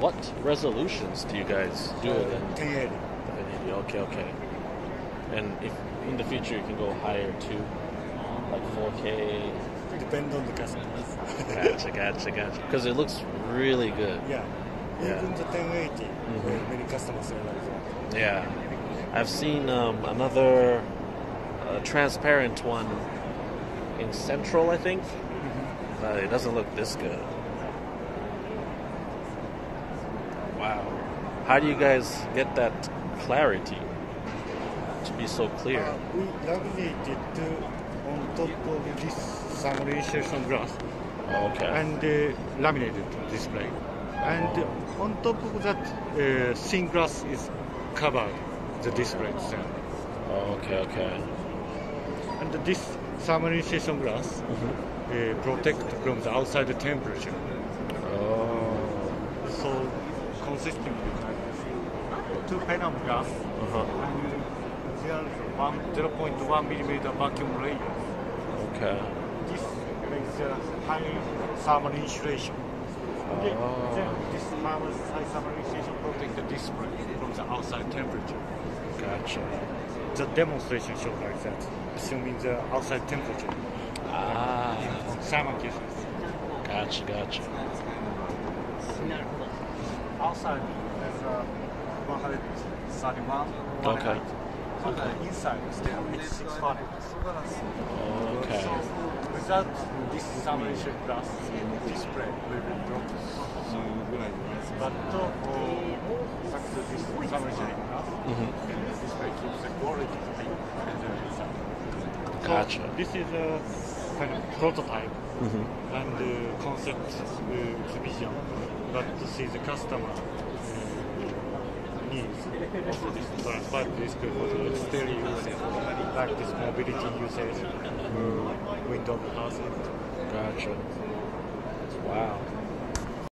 What resolutions do you guys do within 1080? 1080, okay. And if in the future you can go higher too, like 4K. Depends on the customers. Gotcha. Because it looks really good. Yeah. Even the 1080, many customers are like that. Yeah. I've seen another transparent one in Central, I think. But it doesn't look this good. How do you guys get that clarity to be so clear? We laminated on top of this summarization glass. And laminated display. And on top of that, thin glass is covered the display itself. Okay. And this summarization glass protect from the outside temperature. So consistently. Two panel glass, and there are 0.1 millimeter vacuum layers. This makes the high thermal insulation. Then this thermal insulation protects the display from the outside temperature. Gotcha. The demonstration showed like that, assuming the outside temperature. In thermal cases. Gotcha. Outside there's a 131. Okay. So the inside still reach 600. Okay. So without this summarization glass display, will be dropped. But thanks to this summarization glass, this display keeps the quality and the inside. Gotcha. So this is a kind of prototype and concept exhibition, but to see the customer. Also, this transparent display for the exterior usage, like this mobility usage, window deposit. Gotcha. Wow.